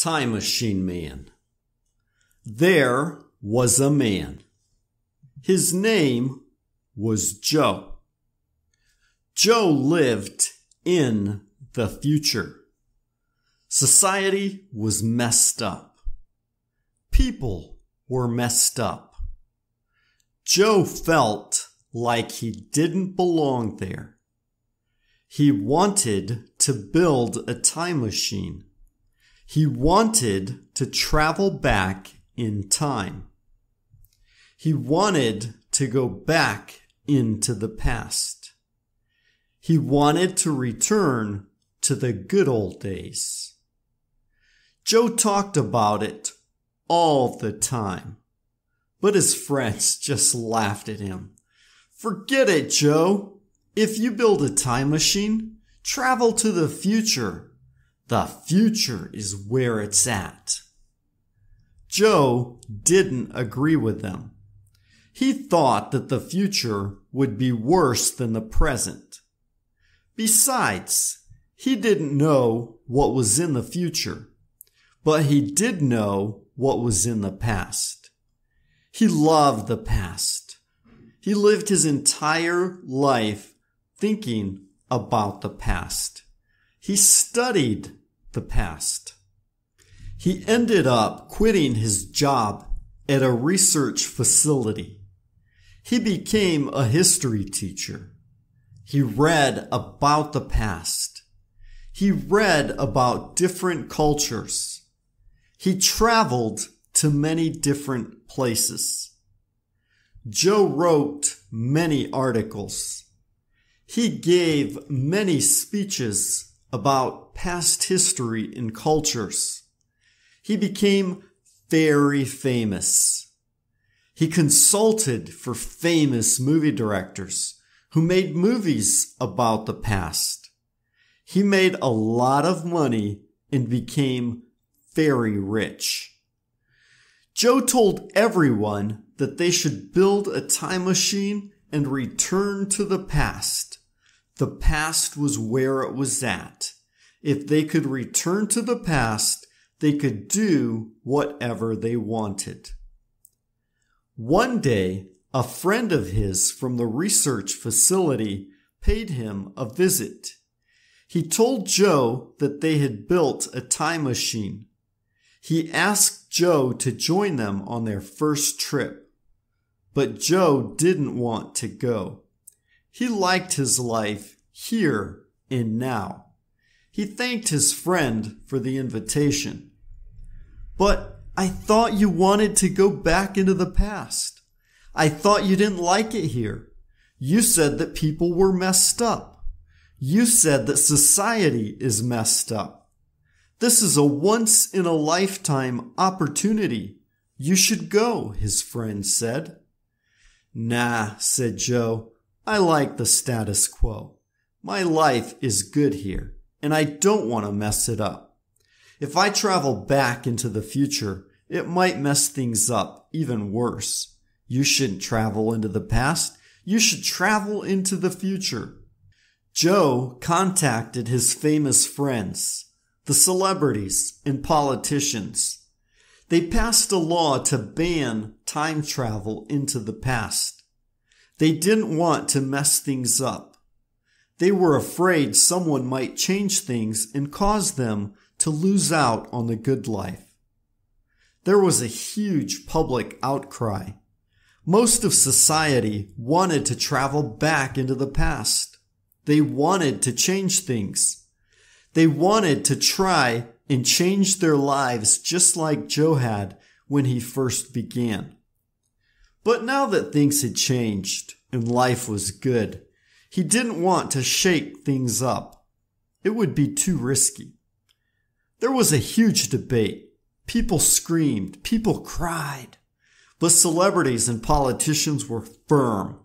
Time Machine Man. There was a man. His name was Joe. Joe lived in the future. Society was messed up. People were messed up. Joe felt like he didn't belong there. He wanted to build a time machine. He wanted to travel back in time. He wanted to go back into the past. He wanted to return to the good old days. Joe talked about it all the time, but his friends just laughed at him. Forget it, Joe. If you build a time machine, travel to the future. The future is where it's at. Joe didn't agree with them. He thought that the future would be worse than the present. Besides, he didn't know what was in the future, but he did know what was in the past. He loved the past. He lived his entire life thinking about the past. He studied the past. He ended up quitting his job at a research facility. He became a history teacher. He read about the past. He read about different cultures. He traveled to many different places. Joe wrote many articles. He gave many speeches about past history and cultures. He became very famous. He consulted for famous movie directors who made movies about the past. He made a lot of money and became very rich. Joe told everyone that they should build a time machine and return to the past. The past was where it was at. If they could return to the past, they could do whatever they wanted. One day, a friend of his from the research facility paid him a visit. He told Joe that they had built a time machine. He asked Joe to join them on their first trip, but Joe didn't want to go. He liked his life here and now. He thanked his friend for the invitation. But I thought you wanted to go back into the past. I thought you didn't like it here. You said that people were messed up. You said that society is messed up. This is a once-in-a-lifetime opportunity. You should go, his friend said. Nah, said Joe. I like the status quo. My life is good here, and I don't want to mess it up. If I travel back into the future, it might mess things up even worse. You shouldn't travel into the past. You should travel into the future. Joe contacted his famous friends, the celebrities and politicians. They passed a law to ban time travel into the past. They didn't want to mess things up. They were afraid someone might change things and cause them to lose out on the good life. There was a huge public outcry. Most of society wanted to travel back into the past. They wanted to change things. They wanted to try and change their lives just like Joe had when he first began. But now that things had changed and life was good, he didn't want to shake things up. It would be too risky. There was a huge debate. People screamed. People cried. But celebrities and politicians were firm.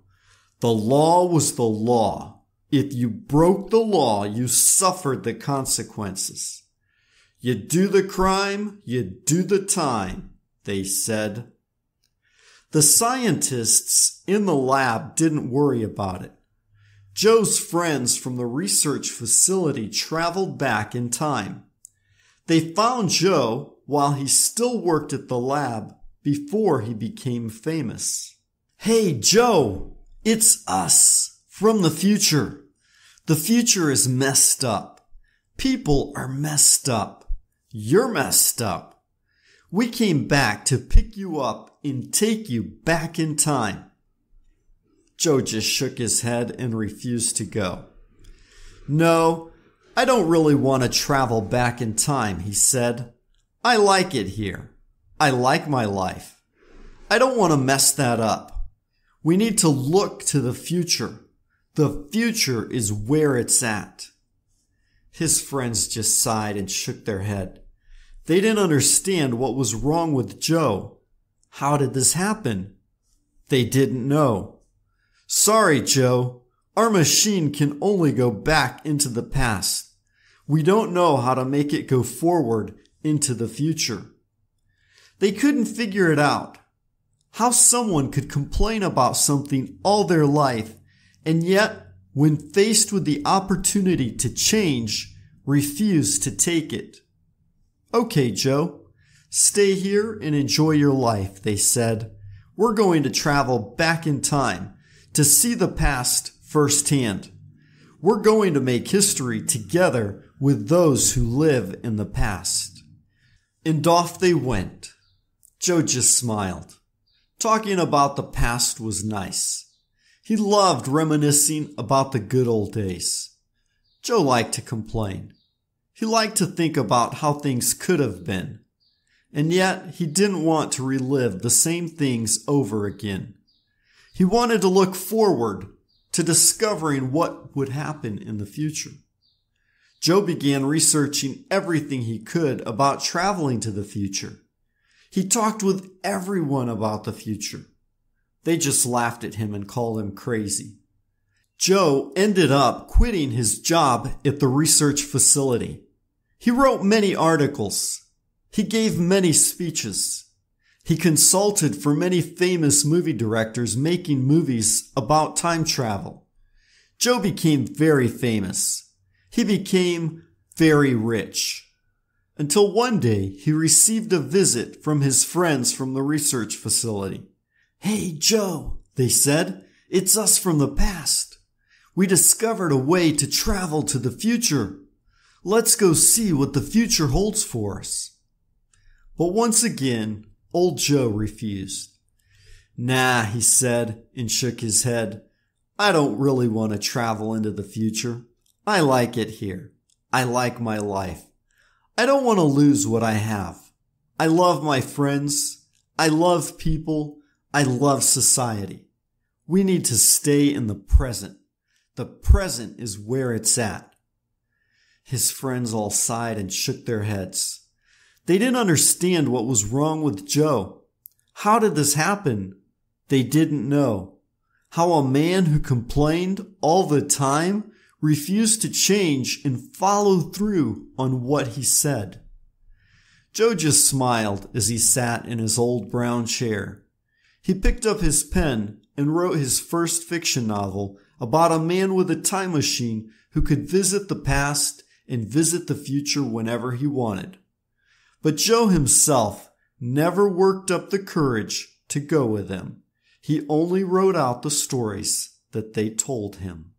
The law was the law. If you broke the law, you suffered the consequences. You do the crime, you do the time, they said. The scientists in the lab didn't worry about it. Joe's friends from the research facility traveled back in time. They found Joe while he still worked at the lab before he became famous. "Hey, Joe, it's us from the future. The future is messed up. People are messed up. You're messed up. We came back to pick you up and take you back in time." Joe just shook his head and refused to go. "No, I don't really want to travel back in time," he said. "I like it here. I like my life. I don't want to mess that up. We need to look to the future. The future is where it's at." His friends just sighed and shook their head. They didn't understand what was wrong with Joe. How did this happen? They didn't know. "Sorry, Joe. Our machine can only go back into the past. We don't know how to make it go forward into the future." They couldn't figure it out. How someone could complain about something all their life and yet, when faced with the opportunity to change, refuse to take it. "Okay, Joe, stay here and enjoy your life," they said. "We're going to travel back in time to see the past firsthand. We're going to make history together with those who live in the past." And off they went. Joe just smiled. Talking about the past was nice. He loved reminiscing about the good old days. Joe liked to complain. He liked to think about how things could have been. And yet, he didn't want to relive the same things over again. He wanted to look forward to discovering what would happen in the future. Joe began researching everything he could about traveling to the future. He talked with everyone about the future. They just laughed at him and called him crazy. Joe ended up quitting his job at the research facility. He wrote many articles. He gave many speeches. He consulted for many famous movie directors making movies about time travel. Joe became very famous. He became very rich. Until one day, he received a visit from his friends from the research facility. "Hey, Joe," they said, "it's us from the past. We discovered a way to travel to the future. Let's go see what the future holds for us." But once again, old Joe refused. "Nah," he said and shook his head. "I don't really want to travel into the future. I like it here. I like my life. I don't want to lose what I have. I love my friends. I love people. I love society. We need to stay in the present. The present is where it's at." His friends all sighed and shook their heads. They didn't understand what was wrong with Joe. How did this happen? They didn't know. How a man who complained all the time refused to change and follow through on what he said. Joe just smiled as he sat in his old brown chair. He picked up his pen and wrote his first fiction novel about a man with a time machine who could visit the past and visit the future whenever he wanted. But Joe himself never worked up the courage to go with them. He only wrote out the stories that they told him.